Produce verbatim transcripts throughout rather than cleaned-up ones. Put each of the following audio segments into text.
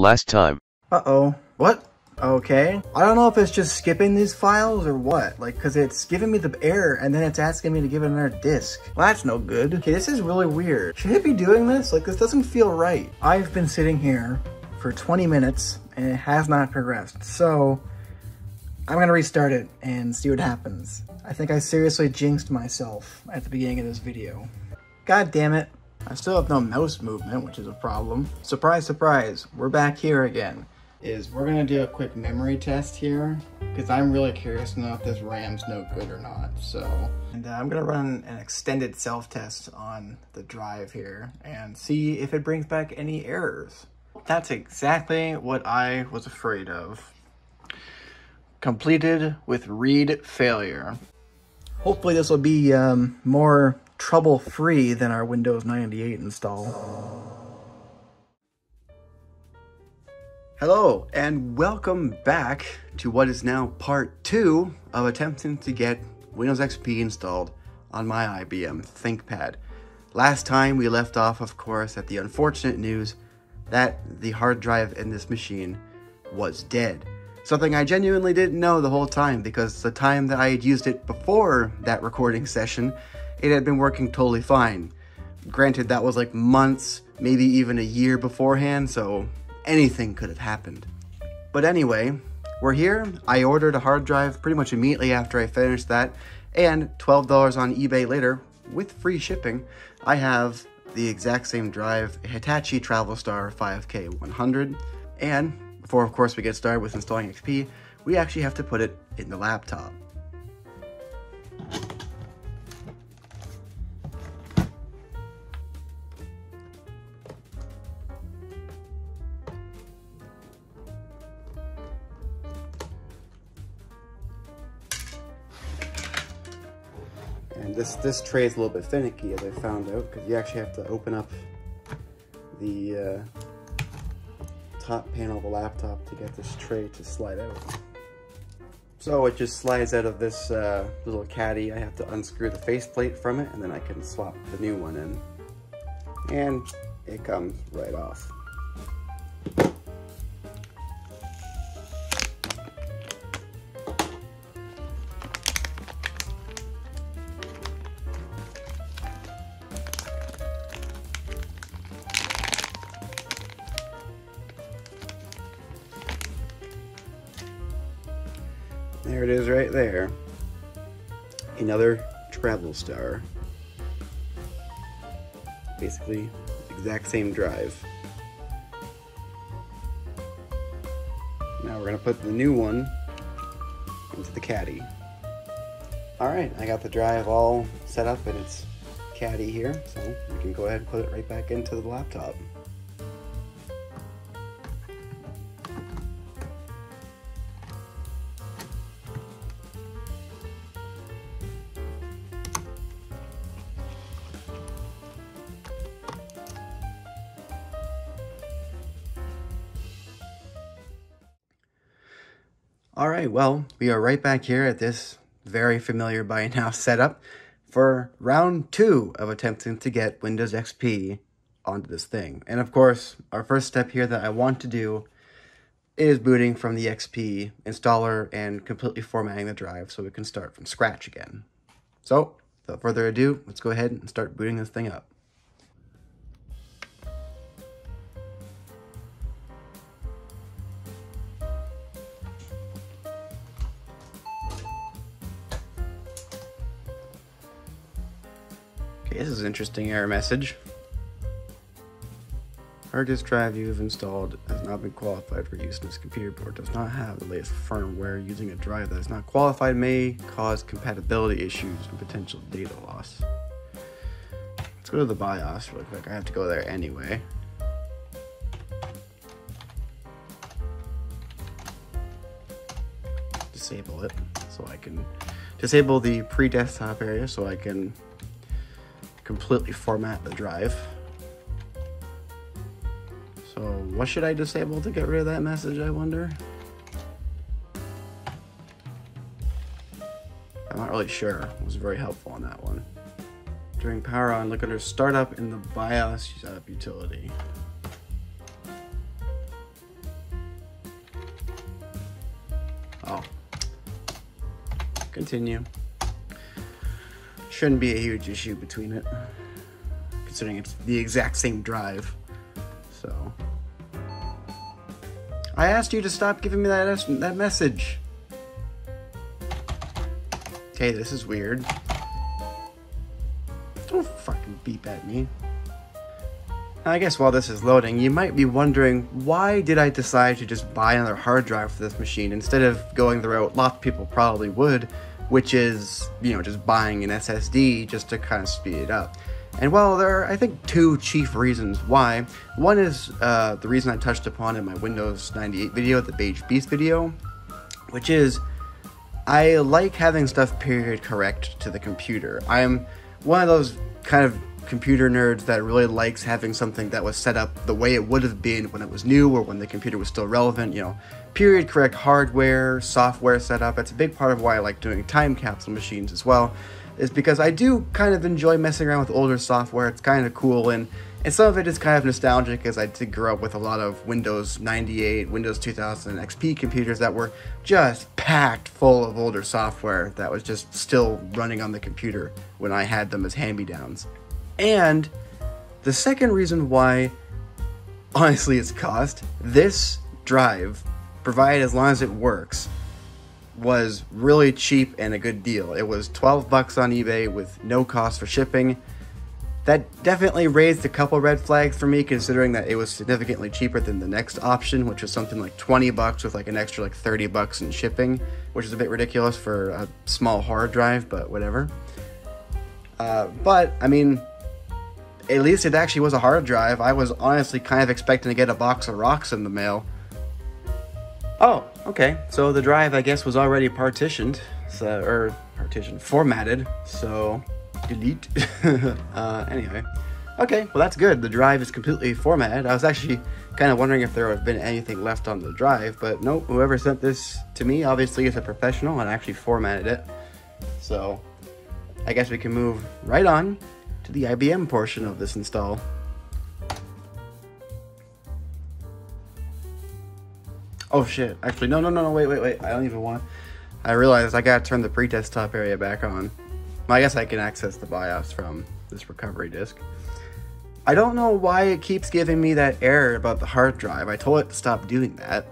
last time. Uh-oh. What? Okay. I don't know if it's just skipping these files or what, like, cause it's giving me the error and then it's asking me to give it another disk. Well, that's no good. Okay, this is really weird. Should it be doing this? Like, this doesn't feel right. I've been sitting here for twenty minutes and it has not progressed. So I'm gonna restart it and see what happens. I think I seriously jinxed myself at the beginning of this video. God damn it. I still have no mouse movement, which is a problem. Surprise, surprise, we're back here again. Is we're gonna do a quick memory test here because I'm really curious to know if this RAM's no good or not, so. And uh, I'm gonna run an extended self-test on the drive here and see if it brings back any errors. That's exactly what I was afraid of. Completed with read failure. Hopefully this will be um, more trouble-free than our Windows ninety-eight install. Hello, and welcome back to what is now part two of attempting to get Windows X P installed on my I B M ThinkPad. Last time we left off, of course, at the unfortunate news that the hard drive in this machine was dead. Something I genuinely didn't know the whole time, because the time that I had used it before that recording session, it had been working totally fine. Granted, that was like months, maybe even a year beforehand, so anything could have happened. But anyway, we're here. I ordered a hard drive pretty much immediately after I finished that, and twelve dollars on eBay later, with free shipping, I have the exact same drive, Hitachi Travelstar five K one hundred, and before, of course, we get started with installing X P, we actually have to put it in the laptop. And this, this tray is a little bit finicky, as I found out, because you actually have to open up the uh, top panel of the laptop to get this tray to slide out. So it just slides out of this uh, little caddy. I have to unscrew the faceplate from it, and then I can swap the new one in. And it comes right off. There it is right there. Another Travelstar. Basically, exact same drive. Now we're gonna put the new one into the caddy. All right, I got the drive all set up in its caddy here, so we can go ahead and put it right back into the laptop. All right, well, we are right back here at this very familiar by now setup for round two of attempting to get Windows X P onto this thing. And of course, our first step here that I want to do is booting from the X P installer and completely formatting the drive so we can start from scratch again. So, without further ado, let's go ahead and start booting this thing up. This is an interesting error message. Hard disk drive you've installed has not been qualified for use in this computer board. Does not have the latest firmware. Using a drive that is not qualified may cause compatibility issues and potential data loss. Let's go to the BIOS real quick. I have to go there anyway. Disable it so I can disable the pre-desktop area so I can completely format the drive. So what should I disable to get rid of that message, I wonder? I'm not really sure. It was very helpful on that one. During power on, look under startup in the BIOS setup utility. Oh. Continue. Shouldn't be a huge issue between it, considering it's the exact same drive. So. I asked you to stop giving me that, that message. Okay, this is weird. Don't fucking beep at me. I guess while this is loading, you might be wondering, why did I decide to just buy another hard drive for this machine instead of going the route a lot of people probably would, which is, you know, just buying an S S D just to kind of speed it up. And well, there are, I think, two chief reasons why. One is uh, the reason I touched upon in my Windows ninety-eight video, the Beige Beast video, which is I like having stuff period correct to the computer. I'm one of those kind of computer nerds that really likes having something that was set up the way it would have been when it was new or when the computer was still relevant, you know, period correct hardware, software setup. That's a big part of why I like doing time capsule machines as well, is because I do kind of enjoy messing around with older software. It's kind of cool, and, and some of it is kind of nostalgic, as I did grow up with a lot of Windows ninety-eight, Windows two thousand, and X P computers that were just packed full of older software that was just still running on the computer when I had them as hand-me-downs. And the second reason why, honestly, it's cost. This drive, provided as long as it works, was really cheap and a good deal. It was twelve bucks on eBay with no cost for shipping. That definitely raised a couple red flags for me, considering that it was significantly cheaper than the next option, which was something like twenty bucks with like an extra like thirty bucks in shipping, which is a bit ridiculous for a small hard drive, but whatever. Uh, but, I mean, at least it actually was a hard drive. I was honestly kind of expecting to get a box of rocks in the mail. Oh, okay. So the drive, I guess, was already partitioned, so, or partitioned, formatted. So, delete. uh, anyway. Okay, well, that's good. The drive is completely formatted. I was actually kind of wondering if there would have been anything left on the drive, but nope. Whoever sent this to me, obviously, is a professional and actually formatted it. So, I guess we can move right on to the I B M portion of this install. Oh shit, actually, no, no, no, no, wait, wait, wait, I don't even want, I realized I gotta turn the pre-desktop area back on. Well, I guess I can access the BIOS from this recovery disk. I don't know why it keeps giving me that error about the hard drive. I told it to stop doing that.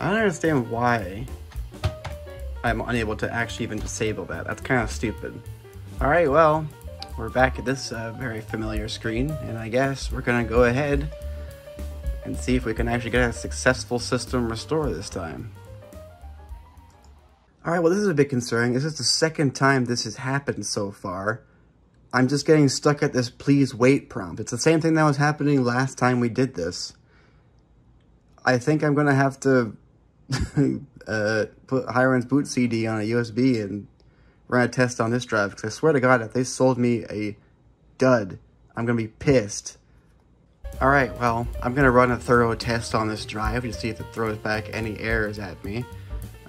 I don't understand why I'm unable to actually even disable that. That's kind of stupid. Alright, well, we're back at this uh, very familiar screen, and I guess we're gonna go ahead and see if we can actually get a successful system restore this time. Alright, well, this is a bit concerning. This is the second time this has happened so far. I'm just getting stuck at this please wait prompt. It's the same thing that was happening last time we did this. I think I'm gonna have to uh, put Hiren's Boot C D on a U S B and run a test on this drive, because I swear to God, if they sold me a dud, I'm gonna be pissed. Alright, well, I'm gonna run a thorough test on this drive to see if it throws back any errors at me.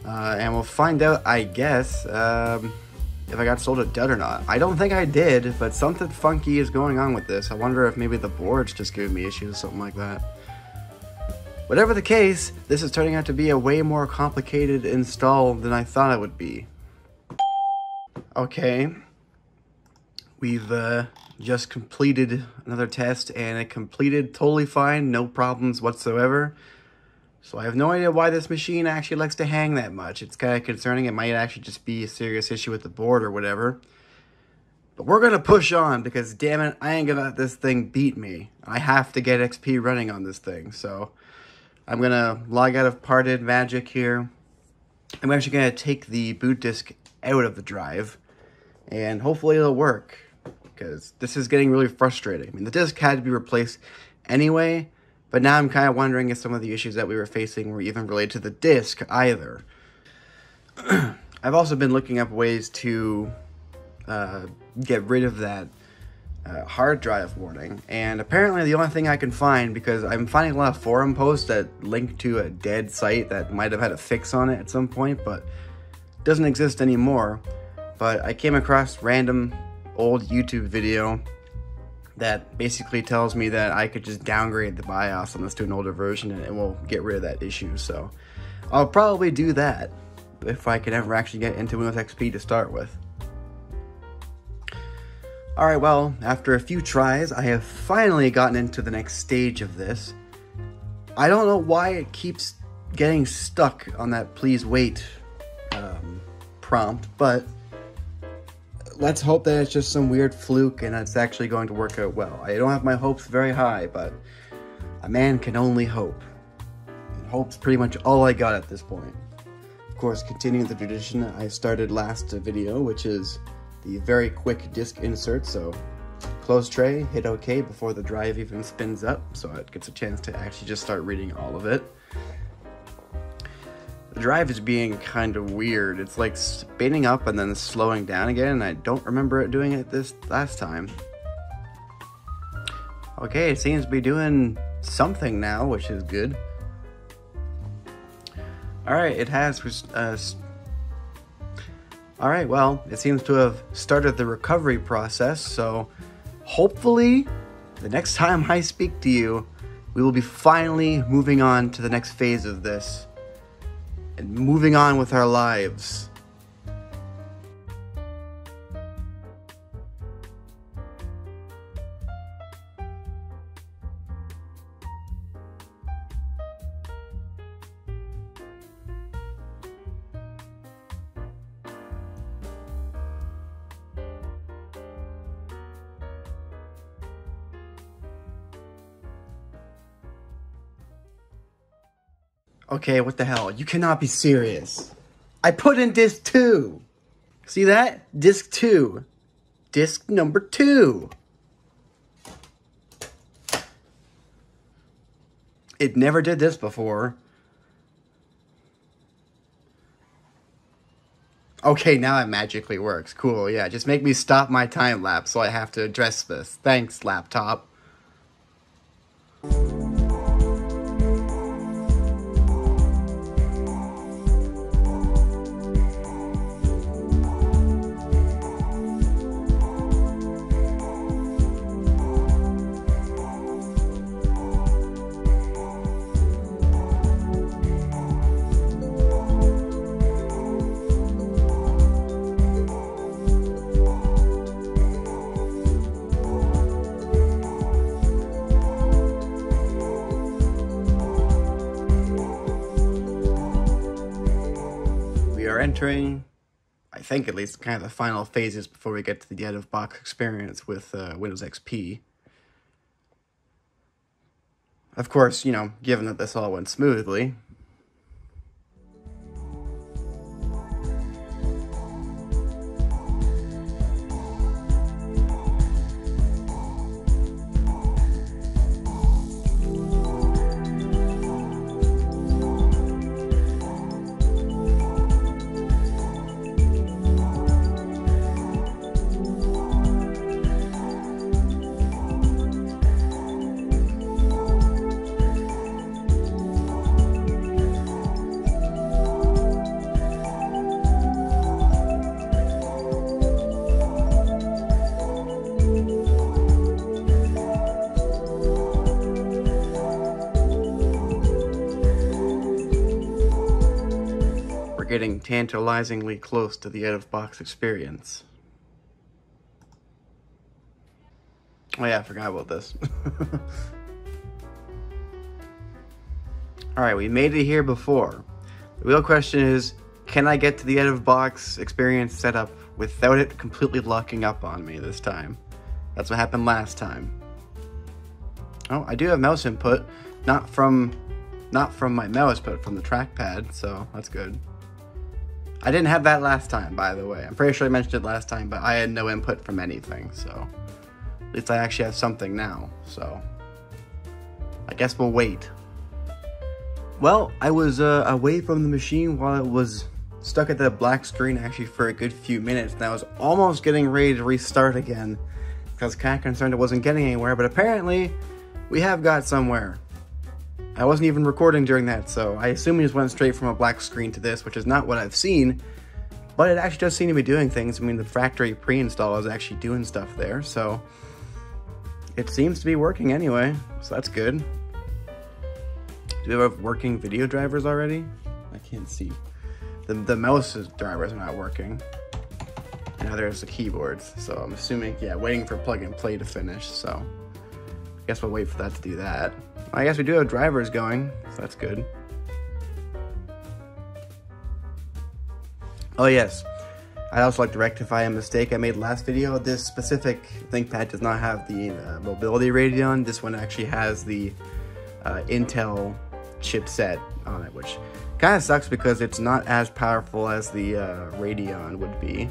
Uh, and we'll find out, I guess, um, if I got sold a dud or not. I don't think I did, but something funky is going on with this. I wonder if maybe the board's just giving me issues or something like that. Whatever the case, this is turning out to be a way more complicated install than I thought it would be. Okay, we've uh, just completed another test, and it completed totally fine, no problems whatsoever. So I have no idea why this machine actually likes to hang that much. It's kind of concerning. It might actually just be a serious issue with the board or whatever. But we're gonna push on, because damn it, I ain't gonna let this thing beat me. I have to get X P running on this thing, so I'm gonna log out of Parted Magic here. I'm actually gonna take the boot disk out of the drive, and hopefully it'll work, because this is getting really frustrating. I mean, the disk had to be replaced anyway, but now I'm kind of wondering if some of the issues that we were facing were even related to the disk either. I've also been looking up ways to uh, get rid of that Uh, hard drive warning, and apparently the only thing I can find, because I'm finding a lot of forum posts that link to a dead site that might have had a fix on it at some point, but doesn't exist anymore. But I came across random old YouTube video that basically tells me that I could just downgrade the BIOS on this to an older version and it will get rid of that issue. So I'll probably do that if I can ever actually get into Windows X P to start with. Alright, well, after a few tries, I have finally gotten into the next stage of this. I don't know why it keeps getting stuck on that please wait um, prompt, but let's hope that it's just some weird fluke and it's actually going to work out well. I don't have my hopes very high, but a man can only hope. And hope's pretty much all I got at this point. Of course, continuing the tradition I started last video, which is the very quick disk insert, so close tray, hit OK before the drive even spins up, so it gets a chance to actually just start reading all of it. The drive is being kind of weird. It's like spinning up and then slowing down again, and I don't remember it doing it this last time. Okay, it seems to be doing something now, which is good. Alright, it has uh, Alright, well, it seems to have started the recovery process, so hopefully the next time I speak to you, we will be finally moving on to the next phase of this, and moving on with our lives. Okay, what the hell? You cannot be serious. I put in disk two. See that? Disk two. Disk number two. It never did this before. Okay, now it magically works. Cool, yeah. Just make me stop my time lapse so I have to address this. Thanks, laptop. Entering, I think at least, kind of the final phases before we get to the out-of-box experience with uh, Windows X P. Of course, you know, given that this all went smoothly. Getting tantalizingly close to the out-of-box experience. Oh yeah, I forgot about this. Alright, we made it here before. The real question is, can I get to the out-of-box experience setup without it completely locking up on me this time? That's what happened last time. Oh, I do have mouse input, not from, not from my mouse, but from the trackpad, so that's good. I didn't have that last time, by the way. I'm pretty sure I mentioned it last time, but I had no input from anything, so at least I actually have something now, so I guess we'll wait. Well, I was uh, away from the machine while it was stuck at that black screen actually for a good few minutes, and I was almost getting ready to restart again, I was kind of concerned it wasn't getting anywhere, but apparently we have got somewhere. I wasn't even recording during that, so I assume we just went straight from a black screen to this, which is not what I've seen, but it actually does seem to be doing things. I mean, the factory pre-install is actually doing stuff there, so it seems to be working anyway, so that's good. Do we have working video drivers already? I can't see. The, the mouse drivers are not working. Now there's the keyboards, so I'm assuming, yeah, waiting for plug and play to finish, so I guess we'll wait for that to do that. I guess we do have drivers going, so that's good. Oh yes, I'd also like to rectify a mistake I made last video. This specific ThinkPad does not have the uh, mobility Radeon. This one actually has the uh, Intel chipset on it, which kind of sucks because it's not as powerful as the uh, Radeon would be.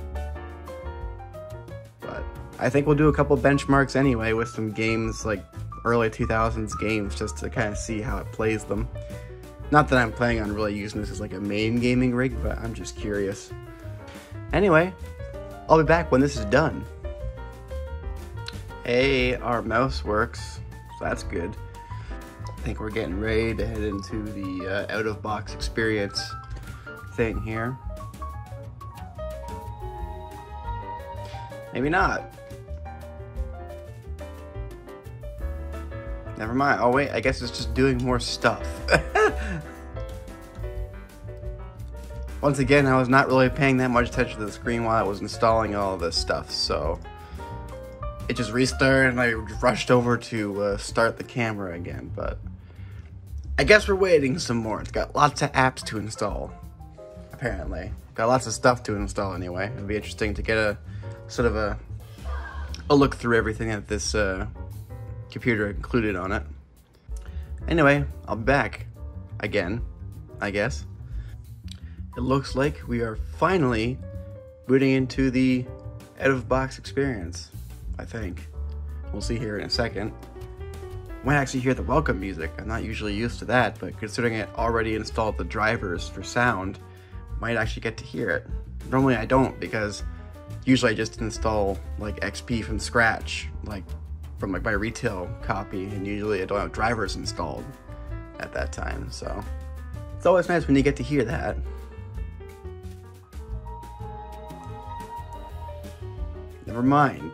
I think we'll do a couple benchmarks anyway with some games, like early two thousands games, just to kind of see how it plays them. Not that I'm planning on really using this as like a main gaming rig, but I'm just curious. Anyway, I'll be back when this is done. Hey, our mouse works, so that's good. I think we're getting ready to head into the uh, out-of-box experience thing here. Maybe not. Never mind. Oh wait, I guess it's just doing more stuff. Once again, I was not really paying that much attention to the screen while I was installing all of this stuff, so it just restarted and I rushed over to uh, start the camera again, but I guess we're waiting some more. It's got lots of apps to install, apparently. Got lots of stuff to install anyway. It'll be interesting to get a sort of a, a look through everything that this uh, computer included on it. Anyway, I'll be back again, I guess. It looks like we are finally booting into the out-of-box experience, I think. We'll see here in a second. I might actually hear the welcome music. I'm not usually used to that, but considering it already installed the drivers for sound, I might actually get to hear it. Normally I don't, because usually I just install like X P from scratch, like from like my retail copy, and usually I don't have drivers installed at that time, so it's always nice when you get to hear that. Never mind.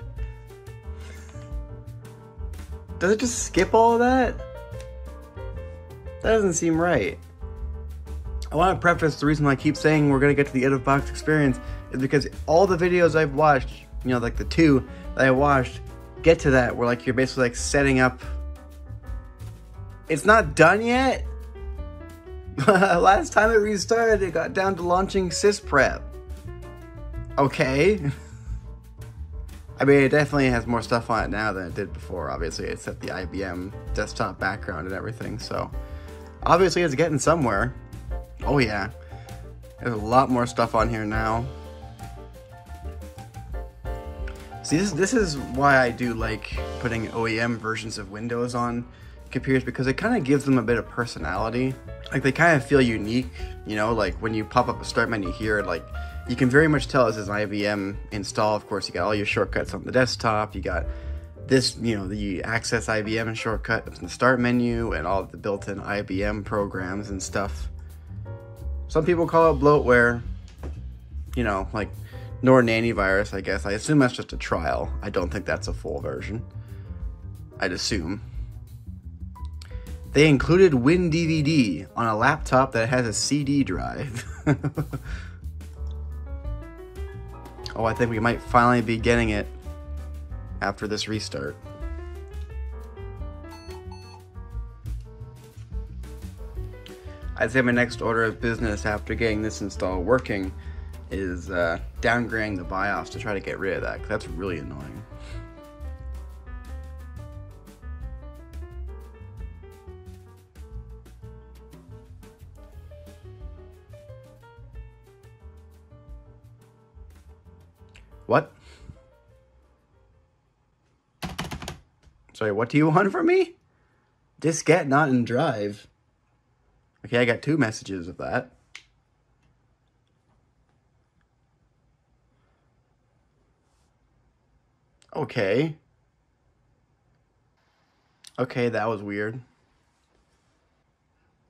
Does it just skip all of that? That doesn't seem right. I want to preface the reason why I keep saying we're going to get to the out-of-box experience is because all the videos I've watched, you know, like the two that I watched, get to that where like you're basically like setting up. It's not done yet. Last time it restarted, it got down to launching Sysprep. Okay. I mean, it definitely has more stuff on it now than it did before. Obviously, it set the I B M desktop background and everything, so obviously it's getting somewhere. Oh yeah, there's a lot more stuff on here now. See, this, this is why I do like putting O E M versions of Windows on computers, because it kind of gives them a bit of personality. Like, they kind of feel unique, you know, like when you pop up a start menu here, like you can very much tell this is an I B M install. Of course, you got all your shortcuts on the desktop, you got this, you know, the Access I B M shortcut in the start menu, and all of the built-in I B M programs and stuff. Some people call it bloatware, you know, like Norton Antivirus, I guess. I assume that's just a trial. I don't think that's a full version. I'd assume. They included WinDVD on a laptop that has a C D drive. Oh, I think we might finally be getting it after this restart. I'd say my next order of business after getting this install working is uh, downgrading the BIOS to try to get rid of that, because that's really annoying. What? Sorry, what do you want from me? Diskette not in drive. Okay, I got two messages of that. Okay. Okay, that was weird.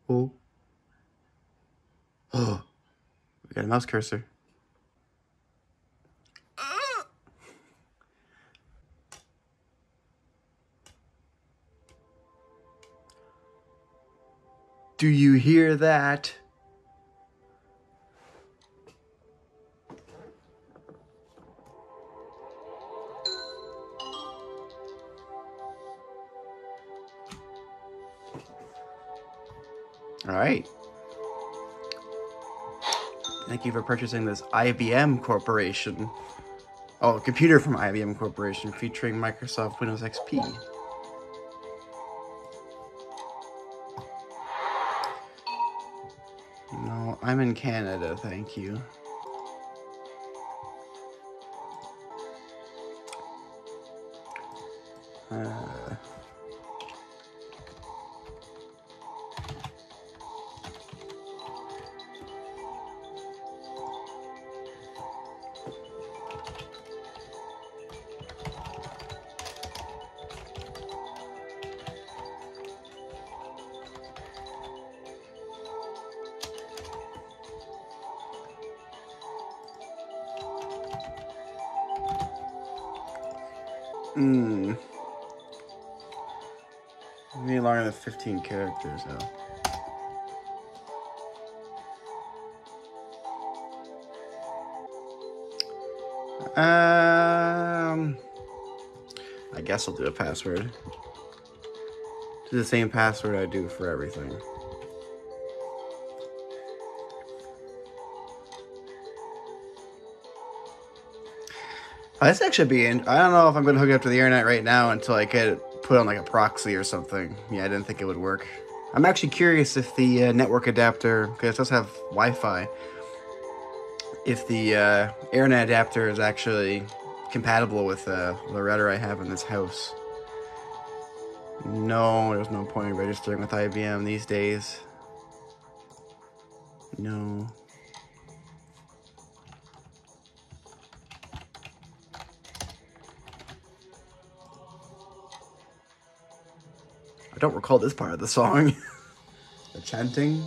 Oh. Oh. We got a mouse cursor. Do you hear that? All right. Thank you for purchasing this I B M Corporation. Oh, a computer from I B M Corporation featuring Microsoft Windows X P. No, I'm in Canada, thank you. Uh... Hmm. Any longer than fifteen characters, though. Um. I guess I'll do a password. Do the same password I do for everything. Oh, this actually be, in I don't know if I'm going to hook it up to the internet right now until I get it put on like a proxy or something. Yeah, I didn't think it would work. I'm actually curious if the uh, network adapter, because it does have Wi-Fi, if the uh, internet adapter is actually compatible with uh, the router I have in this house. No, there's no point in registering with I B M these days. No. I don't recall this part of the song. The chanting.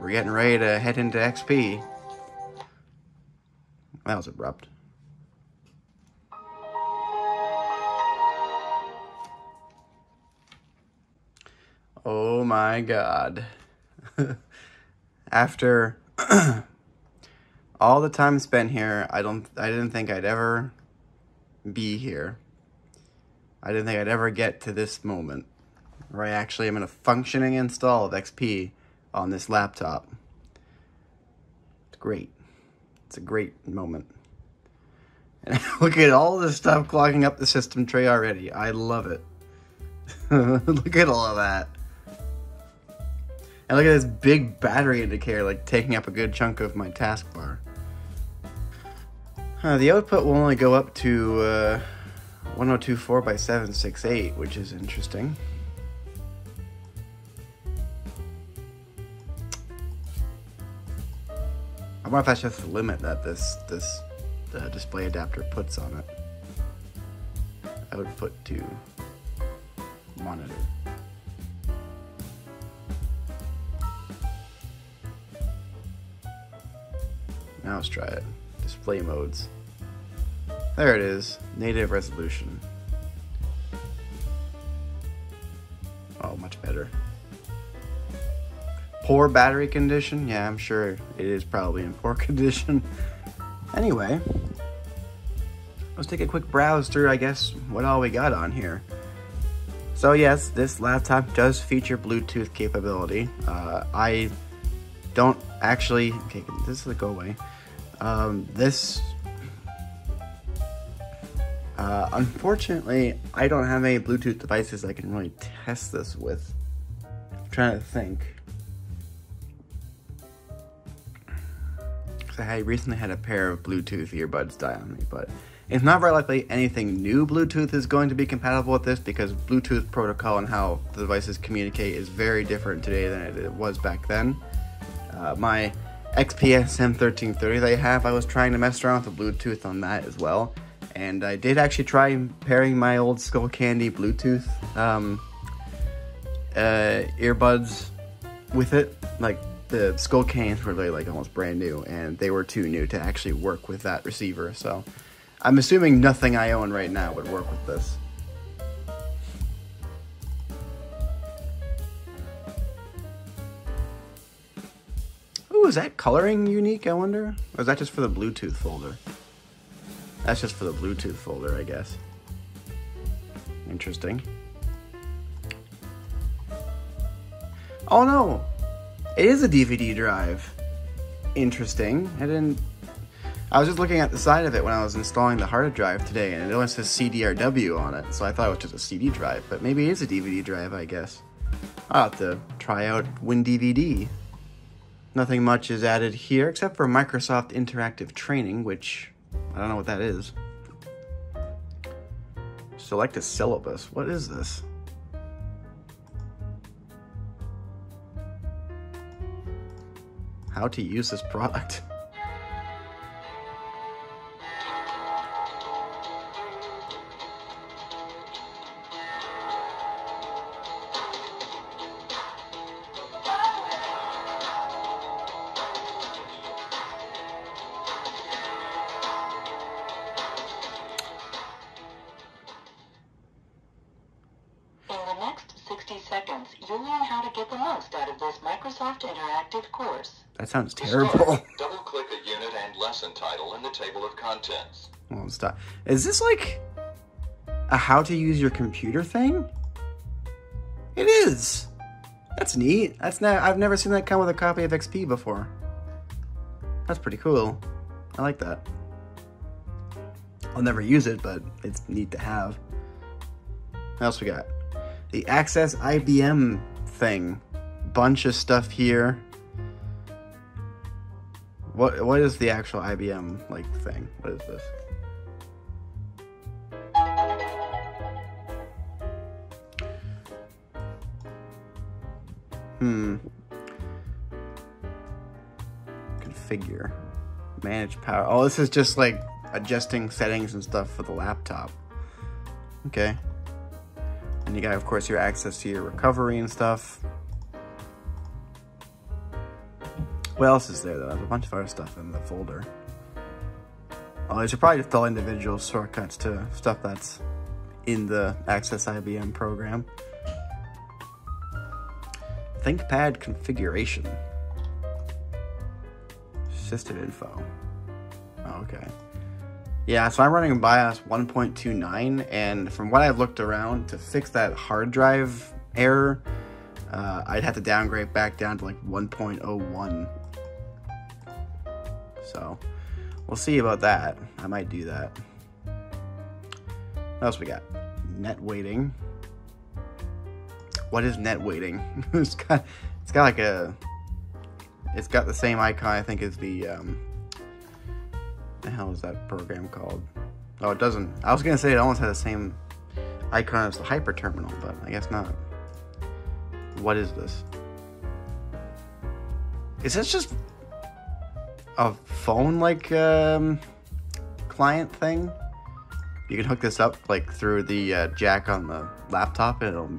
We're getting ready to head into X P. That was abrupt. Oh my god. After all the time spent here, I don't I didn't think I'd ever be here. I didn't think I'd ever get to this moment where I actually am in a functioning install of X P on this laptop. It's great. It's a great moment. And look at all this stuff clogging up the system tray already. I love it. Look at all of that. And look at this big battery indicator, like, taking up a good chunk of my taskbar. Uh, the output will only go up to... Uh, ten twenty-four by seven sixty-eight, which is interesting. I wonder if that's just the limit that this this uh, display adapter puts on it. Output to monitor. Now let's try it. Display modes. There it is, native resolution. Oh, much better. Poor battery condition? Yeah, I'm sure it is probably in poor condition. Anyway, let's take a quick browse through, I guess, what all we got on here. So yes, this laptop does feature Bluetooth capability. Uh, I don't actually, okay, this will go away. Um, this, Uh, unfortunately, I don't have any Bluetooth devices I can really test this with. I'm trying to think. Because I recently had a pair of Bluetooth earbuds die on me, but it's not very likely anything new Bluetooth is going to be compatible with this, because Bluetooth protocol and how the devices communicate is very different today than it was back then. Uh, my X P S M thirteen thirty that I have, I was trying to mess around with the Bluetooth on that as well. And I did actually try pairing my old Skullcandy Bluetooth um, uh, earbuds with it. Like, the Skullcandies were really, like, almost brand new, and they were too new to actually work with that receiver, so I'm assuming nothing I own right now would work with this. Ooh, is that coloring unique, I wonder? Or is that just for the Bluetooth folder? That's just for the Bluetooth folder, I guess. Interesting. Oh no! It is a D V D drive. Interesting. I didn't... I was just looking at the side of it when I was installing the hard drive today, and it only says C D R W on it, so I thought it was just a C D drive, but maybe it is a D V D drive, I guess. I'll have to try out WinDVD. Nothing much is added here, except for Microsoft Interactive Training, which... I don't know what that is. Select a syllabus. What is this? How to use this product. That sounds terrible. Double-click a unit and lesson title in the table of contents. Well, stop. Is this like a how to use your computer thing? It is. That's neat. That's not. I've never seen that come with a copy of X P before. That's pretty cool. I like that. I'll never use it, but it's neat to have. What else we got? The Access I B M thing. Bunch of stuff here. What what is the actual I B M like thing? What is this? Hmm. Configure. Manage power. Oh, this is just like adjusting settings and stuff for the laptop. Okay. And you got, of course, your access to your recovery and stuff. What else is there, though? There's a bunch of other stuff in the folder. Oh, I should probably just tell individual shortcuts to stuff that's in the Access I B M program. ThinkPad Configuration. System info. Oh, okay. Yeah, so I'm running BIOS one point two nine, and from what I've looked around, to fix that hard drive error, uh, I'd have to downgrade back down to like one point oh one. So, we'll see about that. I might do that. What else we got? NetWaiting. What is NetWaiting? it's got, it's got like a, it's got the same icon, I think, as the, um, the hell is that program called? Oh, it doesn't. I was gonna say it almost had the same icon as the hyperterminal, but I guess not. What is this? Is this just a phone like um, client thing? You can hook this up like through the uh, jack on the laptop, and it'll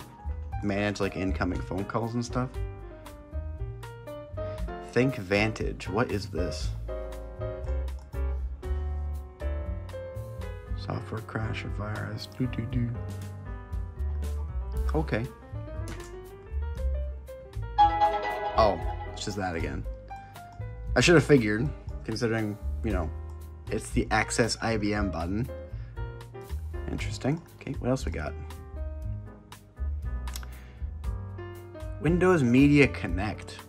manage like incoming phone calls and stuff. Think Vantage. What is this? Software crash or virus. Doo doo doo. Okay. Oh, it's just that again. I should have figured, considering, you know, it's the Access I B M button. Interesting. Okay, what else we got? Windows Media Connect.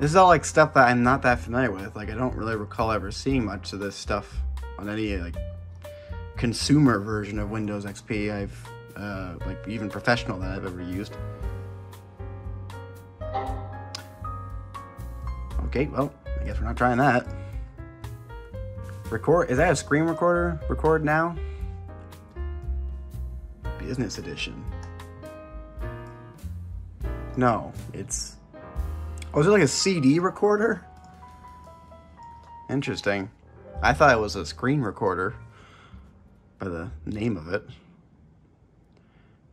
This is all like stuff that I'm not that familiar with. Like, I don't really recall ever seeing much of this stuff on any like consumer version of Windows X P. I've uh, like even professional that I've ever used. Okay, well, I guess we're not trying that. Record, is that a screen recorder? Record now? Business edition. No, it's... Oh, is it like a C D recorder? Interesting. I thought it was a screen recorder by the name of it.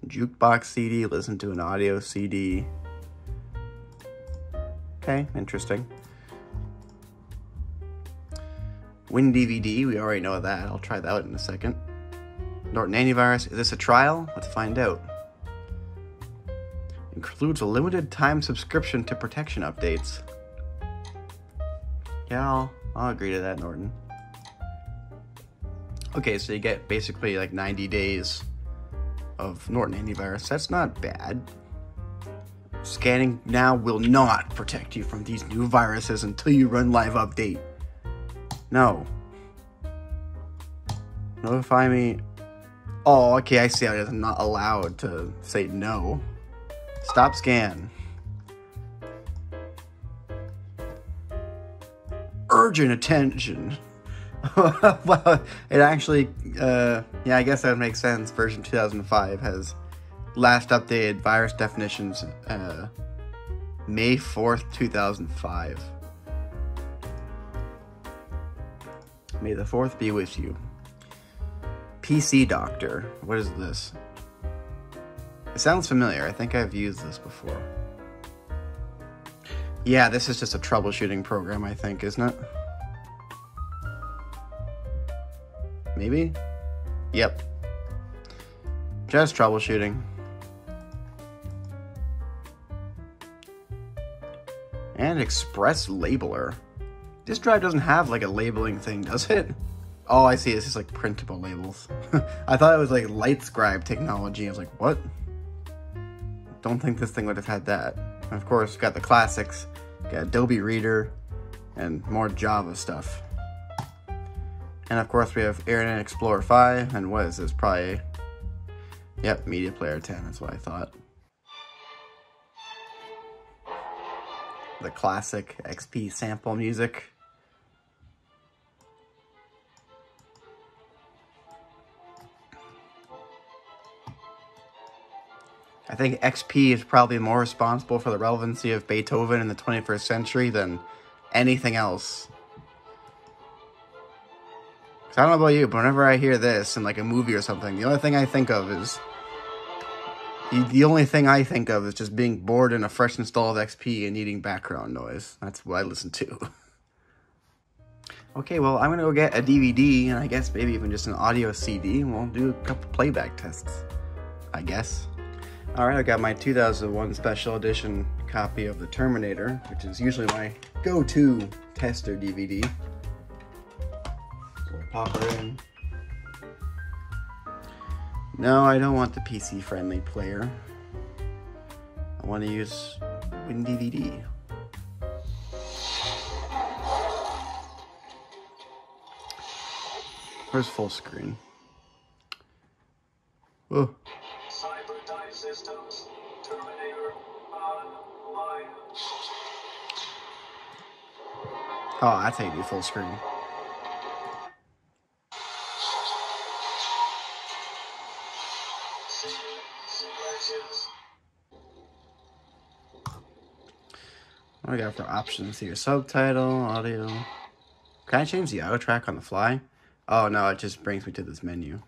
Jukebox C D, listen to an audio C D. Okay, interesting. WinDVD, we already know that. I'll try that out in a second. Norton Antivirus, is this a trial? Let's find out. Includes a limited time subscription to protection updates. Yeah, I'll, I'll agree to that, Norton. Okay, so you get basically like ninety days of Norton Antivirus. That's not bad. Scanning now will not protect you from these new viruses until you run live update. No. Notify me. Oh, okay, I see how it is. I'm not allowed to say no. Stop scan. Urgent attention. Well, it actually, uh, yeah, I guess that would make sense. Version two thousand five has last updated virus definitions uh, May fourth, two thousand five. May the fourth be with you. P C Doctor. What is this? It sounds familiar. I think I've used this before. Yeah, this is just a troubleshooting program, I think, isn't it? Maybe? Yep. Just troubleshooting. And Express Labeler. This drive doesn't have like a labeling thing, does it? Oh, I see. It's just like printable labels. I thought it was like LightScribe technology. I was like, what? Don't think this thing would have had that. And of course, got the classics, got Adobe Reader, and more Java stuff. And of course, we have Internet Explorer five, and what is this? Probably, yep, Media Player ten, that's what I thought. The classic X P sample music. I think X P is probably more responsible for the relevancy of Beethoven in the twenty-first century than anything else. I don't know about you, but whenever I hear this in like a movie or something, the only thing I think of is the only thing I think of is just being bored in a fresh install of X P and needing background noise. That's what I listen to. Okay, well, I'm gonna go get a D V D and I guess maybe even just an audio C D, and we'll do a couple playback tests, I guess. All right, I got my two thousand one special edition copy of The Terminator, which is usually my go-to tester D V D. Pop her in. No, I don't want the P C-friendly player. I want to use WinDVD. Where's full screen? Whoa. Cyber dive systems. Terminator online. Oh, I take you full screen. What do I got for options here? Subtitle, audio. Can I change the audio track on the fly? Oh no, it just brings me to this menu.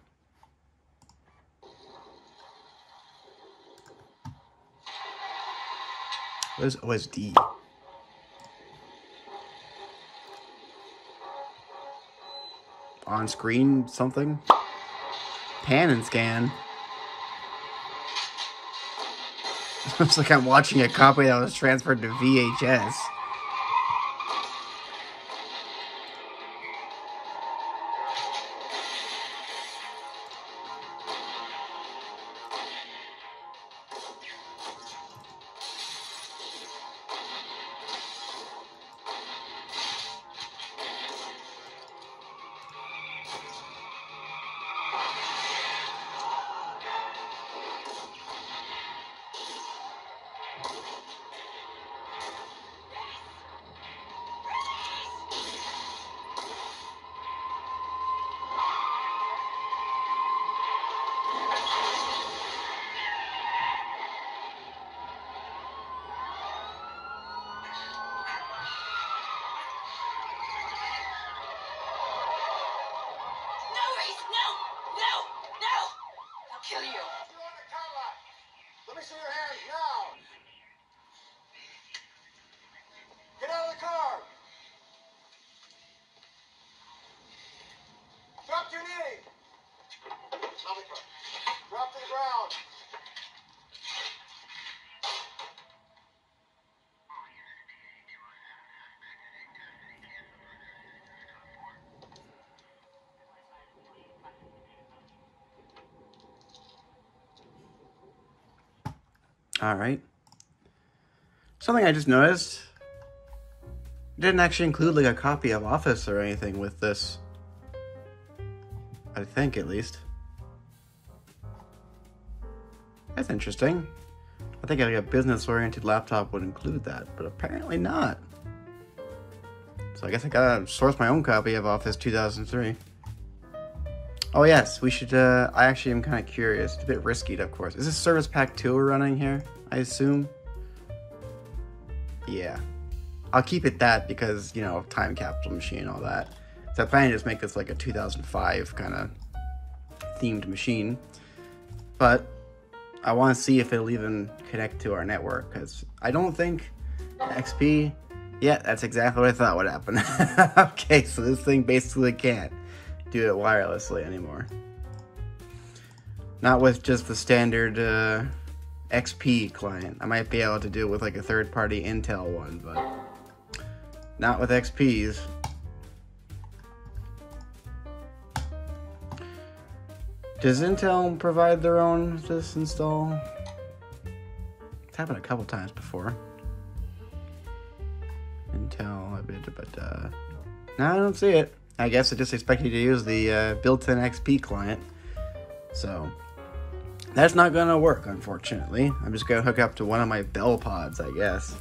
Where's O S D? On screen something? Pan and scan. Looks like I'm watching a copy that was transferred to V H S. No! No! I'll kill you! Let me see your hands now! Get out of the car! Drop to your knee! Out of the car. Drop to the ground! All right. Something I just noticed, didn't actually include like a copy of Office or anything with this. I think at least. That's interesting. I think like a business-oriented laptop would include that, but apparently not. So I guess I gotta source my own copy of Office two thousand three. Oh yes, we should, uh, I actually am kind of curious. It's a bit risky, of course. Is this Service Pack two we're running here, I assume? Yeah. I'll keep it that because, you know, time capsule machine and all that. So I plan to just make this like a two thousand five kind of themed machine. But I want to see if it'll even connect to our network because I don't think X P... Yeah, that's exactly what I thought would happen. Okay, so this thing basically can't do it wirelessly anymore. Not with just the standard uh, X P client. I might be able to do it with like a third-party Intel one, but not with X Ps. Does Intel provide their own this install? It's happened a couple times before. Intel, a bit, but uh, no, I don't see it. I guess it just expected you to use the uh, built-in X P client. So that's not going to work, unfortunately. I'm just going to hook up to one of my Bell Pods, I guess.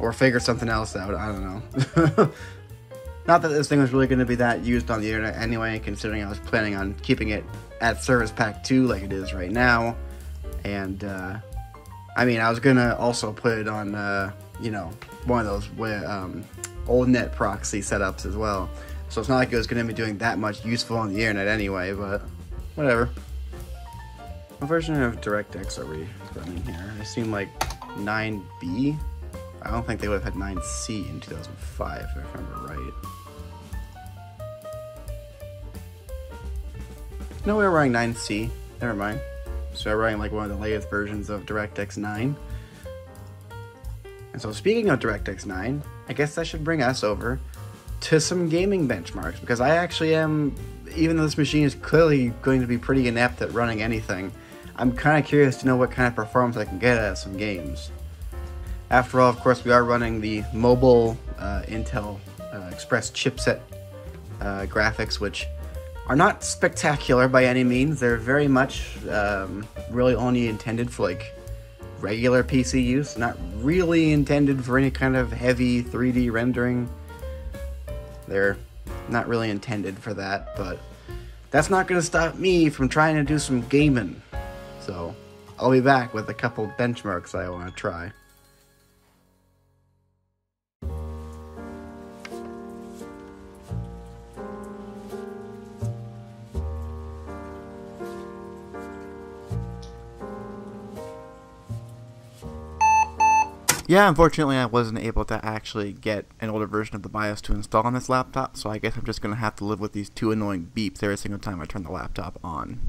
Or figure something else out. I don't know. Not that this thing was really going to be that used on the internet anyway, considering I was planning on keeping it at Service Pack two like it is right now. And, uh, I mean, I was going to also put it on, uh, you know, one of those... where, um, old net proxy setups as well, so it's not like it was going to be doing that much useful on the internet anyway, but whatever. What version of DirectX are we running here? I assume like nine B? I don't think they would have had nine C in two thousand five, if I remember right. No, we were running nine C. Never mind. So we're running like one of the latest versions of DirectX nine. And so speaking of DirectX nine, I guess that should bring us over to some gaming benchmarks, because I actually am, even though this machine is clearly going to be pretty inept at running anything, I'm kind of curious to know what kind of performance I can get out of some games. After all, of course, we are running the mobile uh, Intel uh, Express chipset uh, graphics, which are not spectacular by any means. They're very much um, really only intended for like regular P C use, not really intended for any kind of heavy three D rendering. They're not really intended for that, but that's not going to stop me from trying to do some gaming. So I'll be back with a couple benchmarks I want to try. Yeah, unfortunately I wasn't able to actually get an older version of the BIOS to install on this laptop, so I guess I'm just going to have to live with these two annoying beeps every single time I turn the laptop on.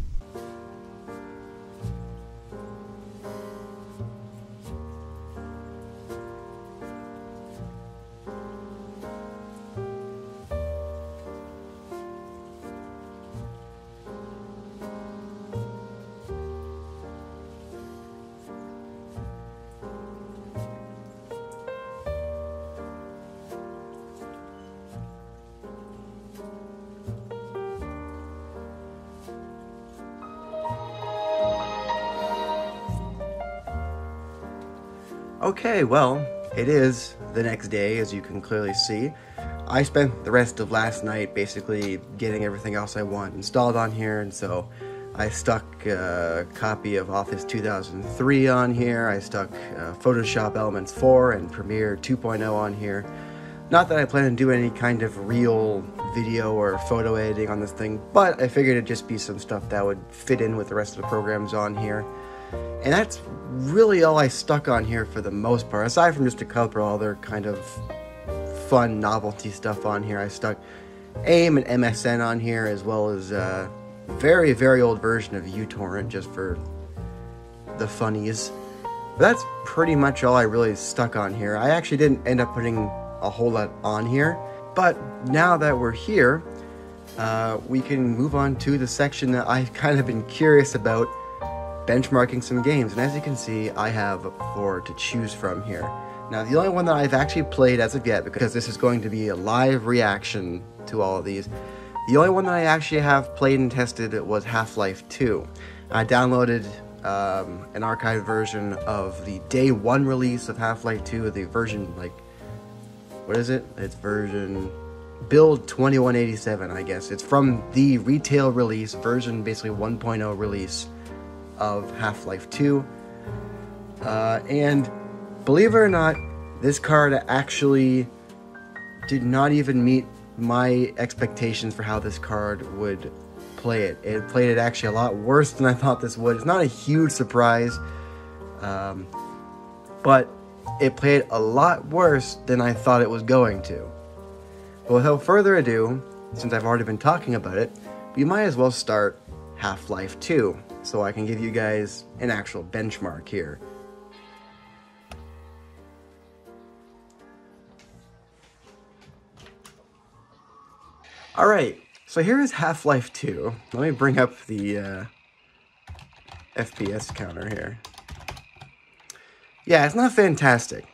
Okay, well, it is the next day, as you can clearly see. I spent the rest of last night basically getting everything else I want installed on here, and so I stuck uh, a copy of Office two thousand three on here, I stuck uh, Photoshop Elements four and Premiere two point oh on here, Not that I plan to do any kind of real video or photo editing on this thing, but I figured it'd just be some stuff that would fit in with the rest of the programs on here. And that's really all I stuck on here for the most part, aside from just a couple other kind of fun novelty stuff on here. I stuck A I M and M S N on here, as well as a very, very old version of uTorrent just for the funnies. But that's pretty much all I really stuck on here. I actually didn't end up putting a whole lot on here, but now that we're here, uh, we can move on to the section that I've kind of been curious about, benchmarking some games. And as you can see, I have four to choose from here. Now, the only one that I've actually played as of yet, because this is going to be a live reaction to all of these, the only one that I actually have played and tested was Half-Life two. I downloaded um, an archived version of the day one release of Half-Life two, the version, like, what is it? It's version build twenty-one eighty-seven, I guess. It's from the retail release, version basically one point oh release of Half-Life two. Uh, and believe it or not, this card actually did not even meet my expectations for how this card would play it. It played it actually a lot worse than I thought this would. It's not a huge surprise, um, but it played a lot worse than I thought it was going to. But without further ado, since I've already been talking about it, we might as well start Half-Life two. So I can give you guys an actual benchmark here. Alright, so here is Half-Life two. Let me bring up the uh, F P S counter here. Yeah, it's not fantastic.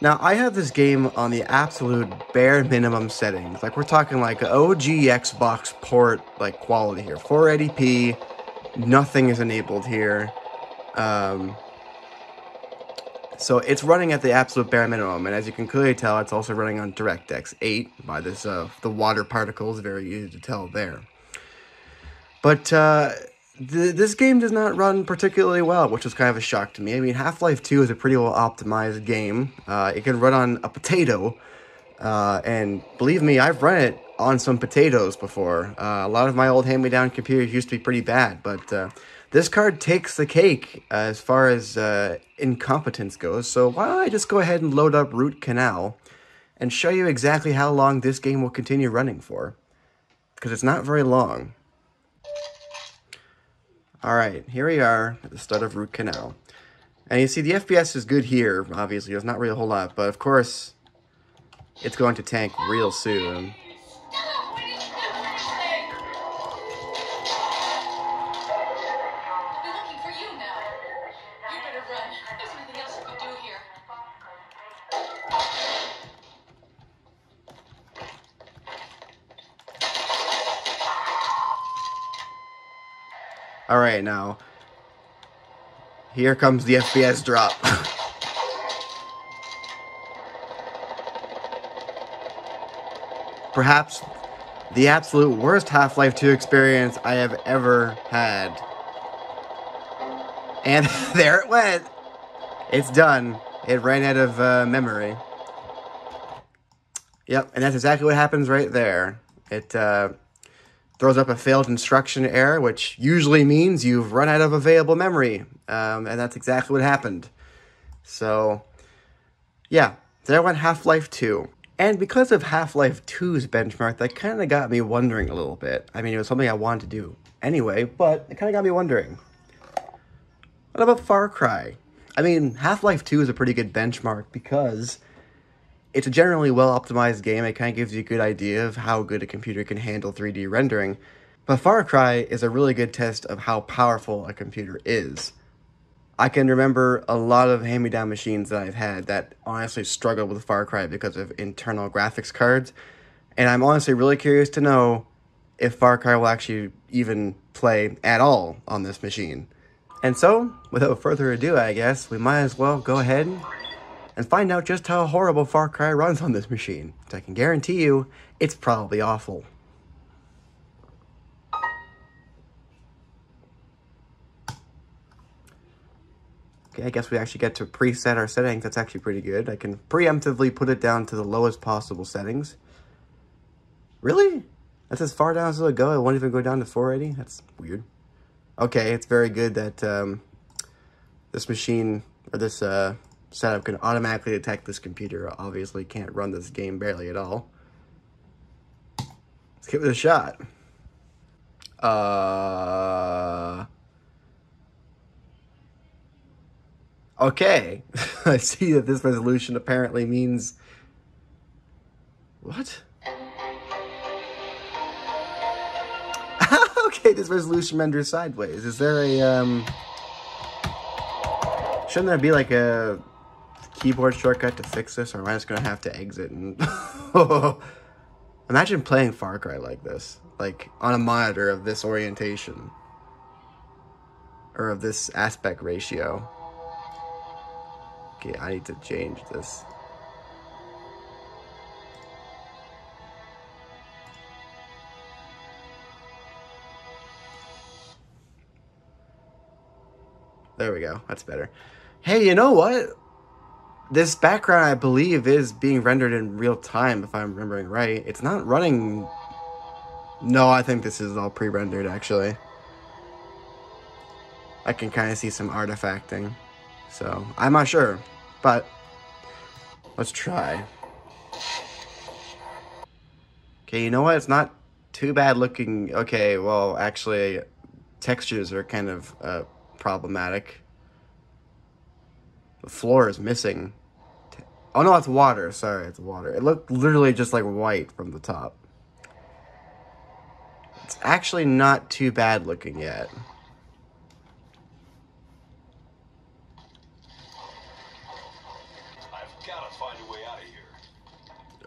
Now, I have this game on the absolute bare minimum settings. Like, we're talking like O G Xbox port, like, quality here. four eighty p. Nothing is enabled here, um, so it's running at the absolute bare minimum, and as you can clearly tell, it's also running on DirectX eight by this, uh, the water particles, very easy to tell there. But uh, th this game does not run particularly well, which was kind of a shock to me. I mean, Half-Life two is a pretty well optimized game. Uh, it can run on a potato, uh, and believe me, I've run it on some potatoes before. Uh, a lot of my old hand-me-down computers used to be pretty bad, but uh, this card takes the cake uh, as far as uh, incompetence goes, so why don't I just go ahead and load up Root Canal and show you exactly how long this game will continue running for, because it's not very long. Alright, here we are at the start of Root Canal. And you see the F P S is good here, obviously. There's not really a whole lot, but of course it's going to tank real soon. All right, now, here comes the F P S drop. Perhaps the absolute worst Half-Life two experience I have ever had. And there it went. It's done. It ran out of uh, memory. Yep, and that's exactly what happens right there. It, uh... throws up a failed instruction error, which usually means you've run out of available memory. Um, and that's exactly what happened. So, yeah, there went Half-Life two. And because of Half-Life two's benchmark, that kind of got me wondering a little bit. I mean, it was something I wanted to do anyway, but it kind of got me wondering. What about Far Cry? I mean, Half-Life two is a pretty good benchmark because it's a generally well-optimized game. It kind of gives you a good idea of how good a computer can handle three D rendering. But Far Cry is a really good test of how powerful a computer is. I can remember a lot of hand-me-down machines that I've had that honestly struggled with Far Cry because of internal graphics cards. And I'm honestly really curious to know if Far Cry will actually even play at all on this machine. And so, without further ado, I guess, we might as well go ahead and and find out just how horrible Far Cry runs on this machine. So I can guarantee you, it's probably awful. I guess we actually get to preset our settings. That's actually pretty good. I can preemptively put it down to the lowest possible settings. Really? That's as far down as it'll go. It won't even go down to four eighty. That's weird. Okay, it's very good that um, this machine or this uh, setup can automatically detect this computer. Obviously, can't run this game barely at all. Let's give it a shot. Uh. Okay, I see that this resolution apparently means... What? Okay, this resolution renders sideways. Is there a, um... Shouldn't there be like a keyboard shortcut to fix this, or am I just gonna have to exit and... Imagine playing Far Cry like this, like on a monitor of this orientation. Or of this aspect ratio. Okay, I need to change this. There we go. That's better. Hey, you know what? This background, I believe, is being rendered in real time, if I'm remembering right. It's not running... No, I think this is all pre-rendered, actually. I can kind of see some artifacting. So, I'm not sure, but let's try. Okay, you know what? It's not too bad looking. Okay, well, actually, textures are kind of uh, problematic. The floor is missing. Oh, no, it's water. Sorry, it's water. It looked literally just like white from the top. It's actually not too bad looking yet.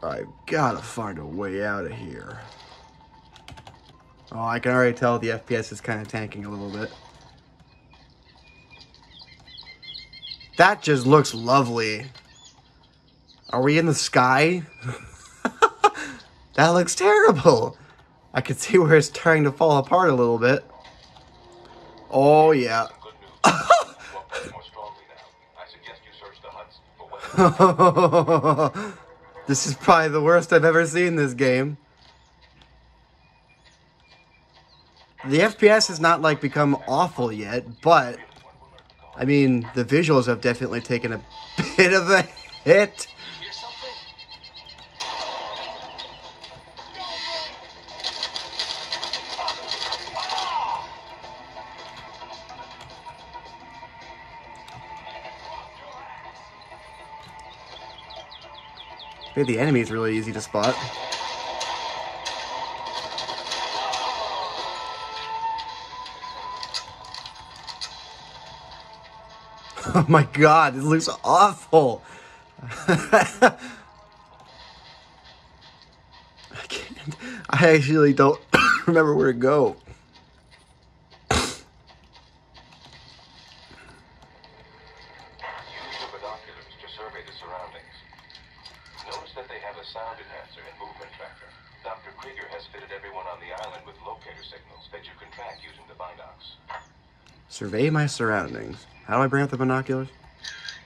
I've gotta find a way out of here. Oh, I can already tell the F P S is kind of tanking a little bit. That just looks lovely. Are we in the sky? That looks terrible. I can see where it's trying to fall apart a little bit. Oh, yeah. This is probably the worst I've ever seen this game. The F P S has not, like, become awful yet, but... I mean, the visuals have definitely taken a bit of a hit. The enemy is really easy to spot. Oh my god, this looks awful. I can't. I actually don't remember where to go. Survey my surroundings. How do I bring up the binoculars?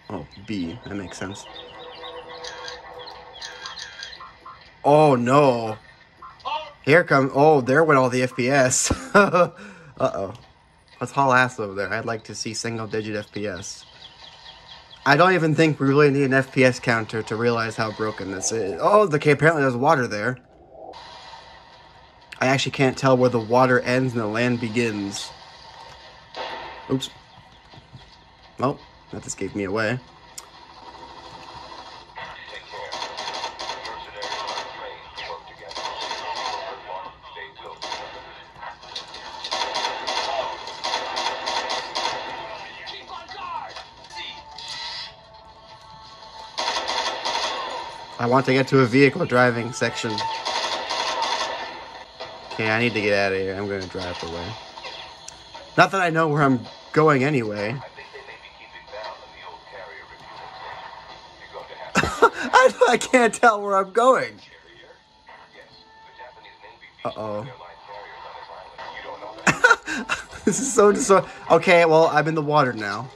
Oh, B. That makes sense. Oh, no. Here comes... Oh, there went all the F P S. Uh-oh. Let's haul ass over there. I'd like to see single-digit F P S. I don't even think we really need an F P S counter to realize how broken this is. Oh, okay, apparently there's water there. I actually can't tell where the water ends and the land begins. Oops. Well, that just gave me away. I want to get to a vehicle driving section. Okay, I need to get out of here. I'm going to drive away. Not that I know where I'm going anyway. I, I can't tell where I'm going. Uh-oh. This is so... so okay, well, I'm in the water now.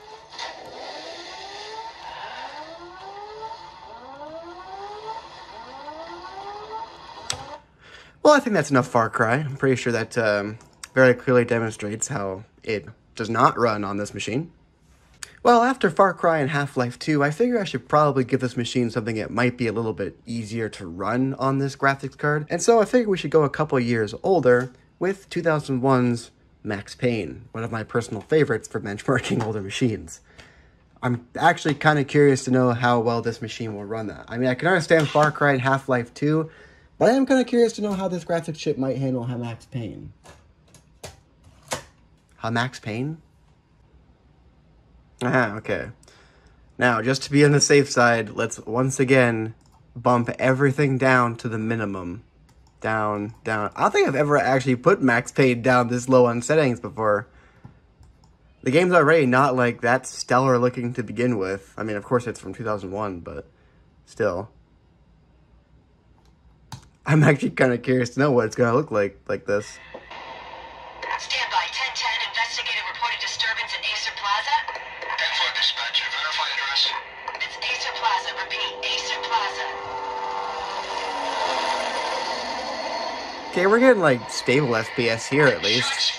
Well, I think that's enough Far Cry. I'm pretty sure that um, very clearly demonstrates how it does not run on this machine. Well, after Far Cry and Half-Life two, I figure I should probably give this machine something that might be a little bit easier to run on this graphics card. And so I figure we should go a couple years older with two thousand one's Max Payne, one of my personal favorites for benchmarking older machines. I'm actually kind of curious to know how well this machine will run that. I mean, I can understand Far Cry and Half-Life two, but I am kind of curious to know how this graphics chip might handle how Max Payne. How Max Payne? Ah, okay. Now, just to be on the safe side, let's once again bump everything down to the minimum. Down, down. I don't think I've ever actually put Max Payne down this low on settings before. The game's already not, like, that stellar looking to begin with. I mean, of course it's from two thousand one, but still. I'm actually kind of curious to know what it's going to look like, like this. Stand by, ten ten, investigated reported disturbance in Acer Plaza. ten four dispatcher, verify address. It's Acer Plaza, repeat, Acer Plaza. Okay, we're getting, like, stable F P S here, at least.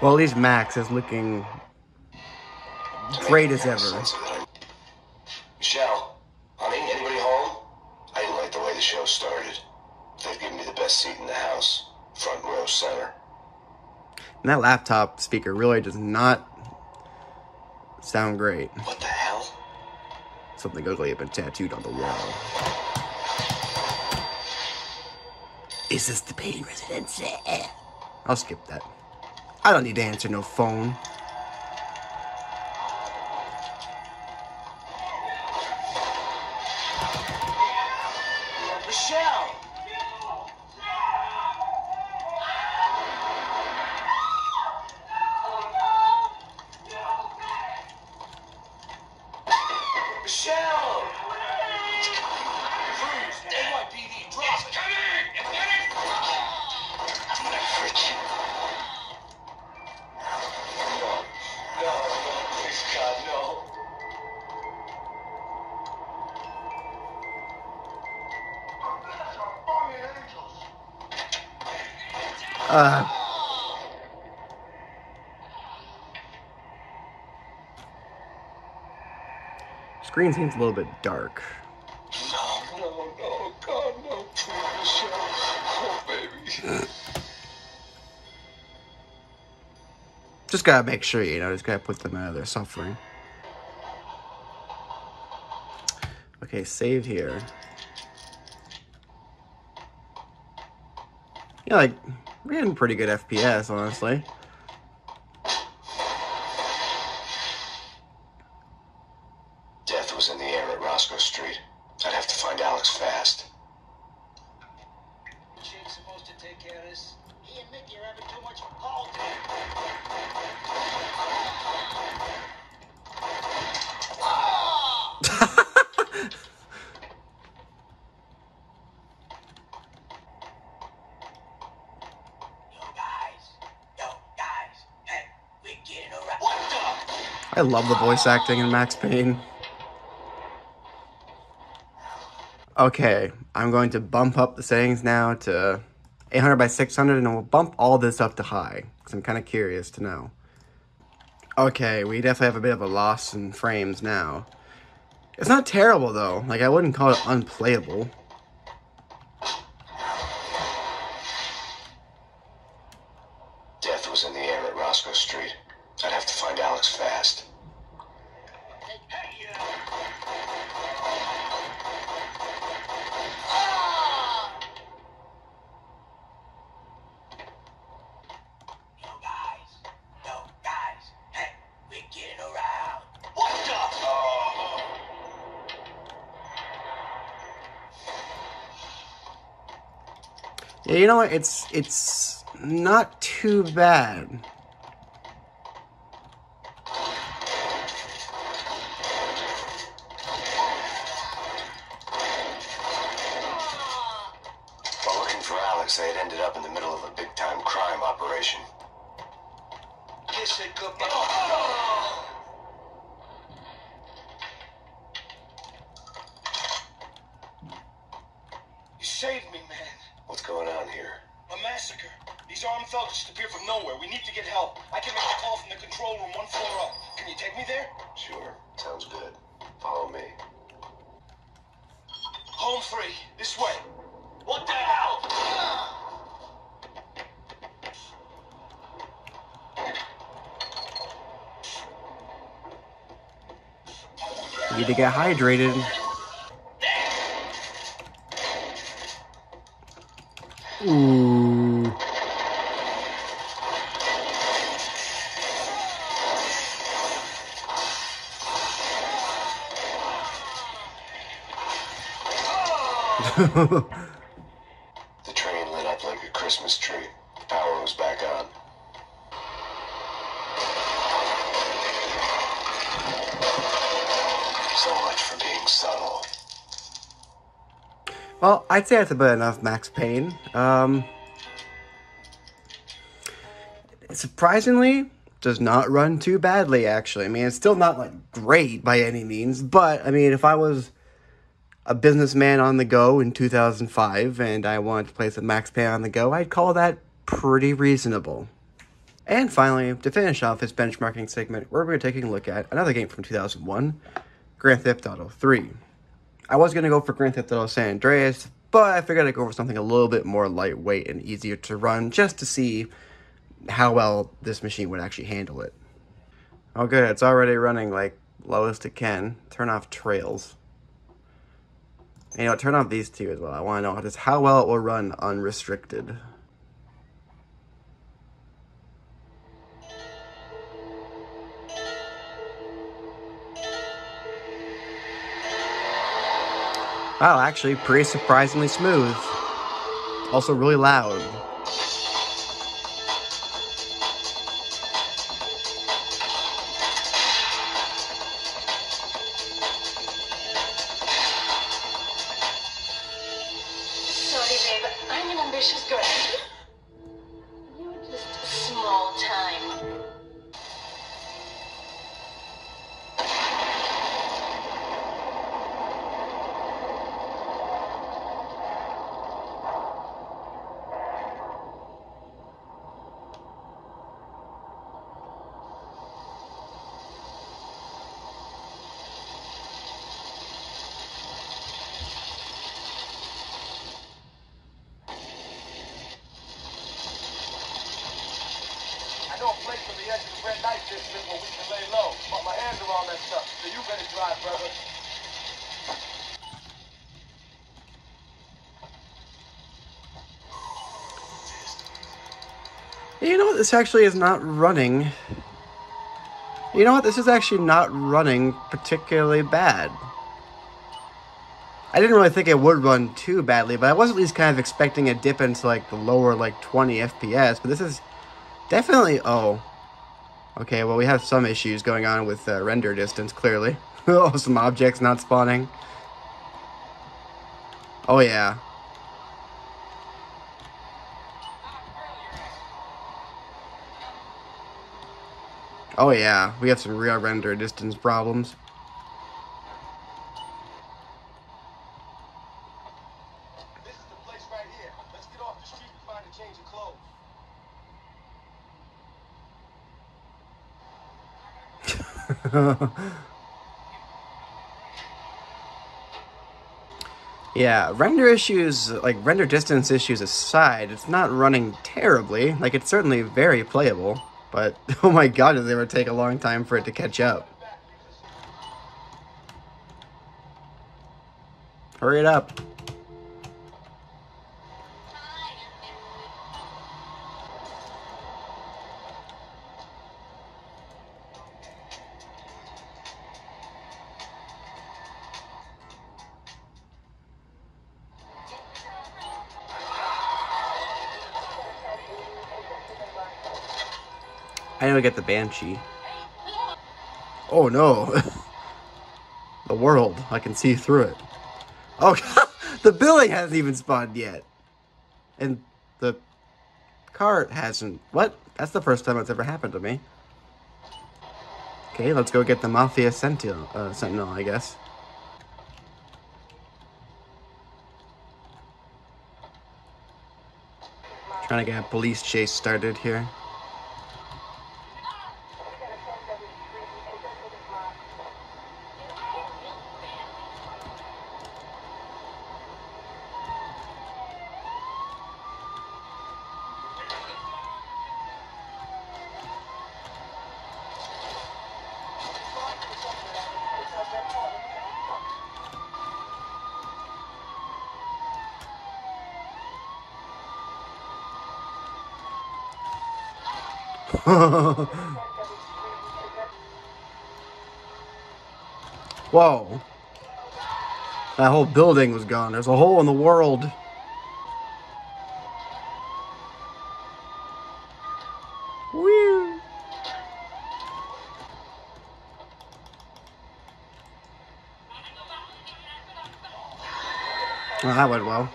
Well, at least Max is looking great as ever. Michelle, honey, anybody home? I didn't like the way the show started. They've given me the best seat in the house, front row center. And that laptop speaker really does not sound great. What the hell? Something ugly had been tattooed on the wall. Is this the Payne residency? I'll skip that. I don't need to answer no phone. Michelle! Michelle! Cruz, N Y P D, drop it! I'm gonna hurt you. Uh, screen seems a little bit dark. No, no, no, God, no, please, Michelle. Oh, baby. Just gotta make sure, you know, just gotta put them out of their suffering. Okay, saved here. Yeah, like, we're getting pretty good F P S, honestly. Death was in the air at Roscoe Street. I'd have to find Alex fast. The chief's supposed to take care of this. He and Mickey are having too much politics. I love the voice acting in Max Payne. Okay, I'm going to bump up the settings now to eight hundred by six hundred, and we'll bump all this up to high, because I'm kind of curious to know. Okay, we definitely have a bit of a loss in frames now. It's not terrible, though. Like, I wouldn't call it unplayable. Death was in the air at Roscoe Street. I'd have to find Alex fast. Hey, hey, yeah. Yeah, you know what? It's it's not too bad. While looking for Alex, I had ended up in the middle of a big-time crime operation. Kiss it goodbye. Saved me, man. What's going on here? A massacre. These armed thugs just appeared from nowhere. We need to get help. I can make a call from the control room one floor up. Can you take me there? Sure. Sounds good. Follow me. Home free. This way. What the hell? You need to get hydrated. Ooh. The train lit up like a Christmas tree. The power was back on. So much for being subtle. Well, I'd say that's about enough Max Payne. Um, surprisingly, does not run too badly, actually. I mean, it's still not, like, great by any means. But, I mean, if I was a businessman on the go in two thousand five and I wanted to play some Max Payne on the go, I'd call that pretty reasonable. And finally, to finish off this benchmarking segment, we're going to be taking a look at another game from two thousand one, Grand Theft Auto three. I was going to go for Grand Theft Auto San Andreas, but I figured I'd go for something a little bit more lightweight and easier to run, just to see how well this machine would actually handle it. Oh good, it's already running like lowest it can. Turn off trails. You know, turn off these two as well. I want to know just how well it will run unrestricted. Wow, actually, pretty surprisingly smooth. Also really loud. Sorry, babe, I'm an ambitious girl. You're just small time. You know what, this actually is not running. You know what, this is actually not running particularly bad. I didn't really think it would run too badly, but I was at least kind of expecting a dip into like the lower like twenty F P S, but this is definitely, oh. Okay, well we have some issues going on with uh, render distance, clearly. Oh, some objects not spawning. Oh yeah. Oh yeah, we have some real render distance problems. This is the place right here. Let's get off the street and find a change of clothes. Yeah, render issues, like render distance issues aside, it's not running terribly. Like, it's certainly very playable. But, oh my god, does it ever take a long time for it to catch up. Hurry it up. I don't get the Banshee. Oh no. The world. I can see through it. Oh god. The building hasn't even spawned yet. And the cart hasn't. What? That's the first time it's ever happened to me. Okay, let's go get the Mafia Sentinel, uh, Sentinel, I guess. Trying to get a police chase started here. Whoa. That whole building was gone. There's a hole in the world. Woo. Well, that went well.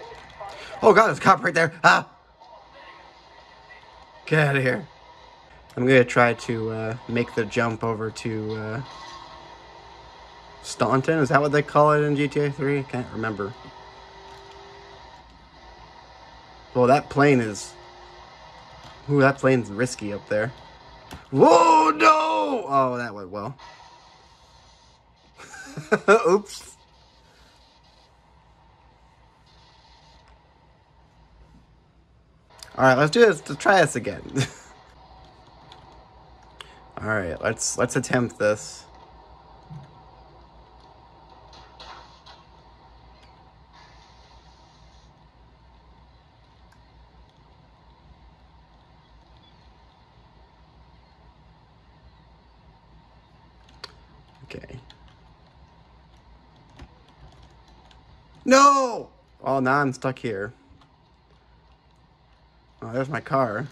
Oh god, there's a cop right there. Ah. Get out of here. I'm going to try to uh, make the jump over to uh, Staunton. Is that what they call it in G T A three? I can't remember. Well, that plane is... Ooh, that plane's risky up there. Whoa, no! Oh, that went well. Oops. Alright, let's do this. Let's try this again. All right, let's let's attempt this. Okay. No! Oh, now I'm stuck here. Oh, there's my car.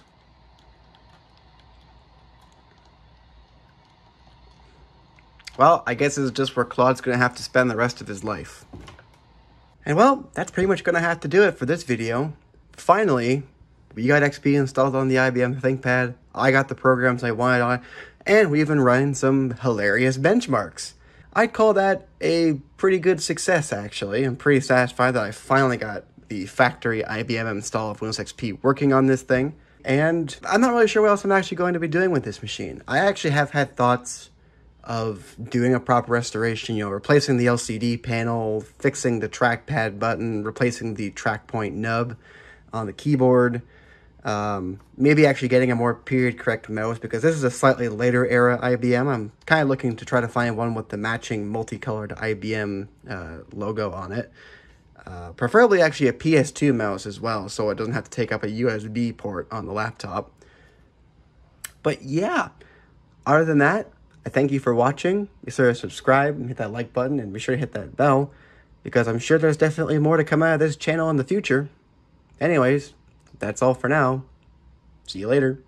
Well, I guess it's just where Claude's going to have to spend the rest of his life. And well, that's pretty much going to have to do it for this video. Finally, we got X P installed on the I B M ThinkPad, I got the programs I wanted on it, and we even ran some hilarious benchmarks. I'd call that a pretty good success, actually. I'm pretty satisfied that I finally got the factory I B M install of Windows X P working on this thing. And I'm not really sure what else I'm actually going to be doing with this machine. I actually have had thoughts of doing a proper restoration, you know, replacing the L C D panel, fixing the trackpad button, replacing the trackpoint nub on the keyboard, um, maybe actually getting a more period-correct mouse, because this is a slightly later era I B M. I'm kind of looking to try to find one with the matching multicolored I B M uh, logo on it. Uh, preferably actually a P S two mouse as well, so it doesn't have to take up a U S B port on the laptop. But yeah, other than that, I thank you for watching. Be sure to subscribe and hit that like button, and be sure to hit that bell, because I'm sure there's definitely more to come out of this channel in the future. Anyways, that's all for now. See you later.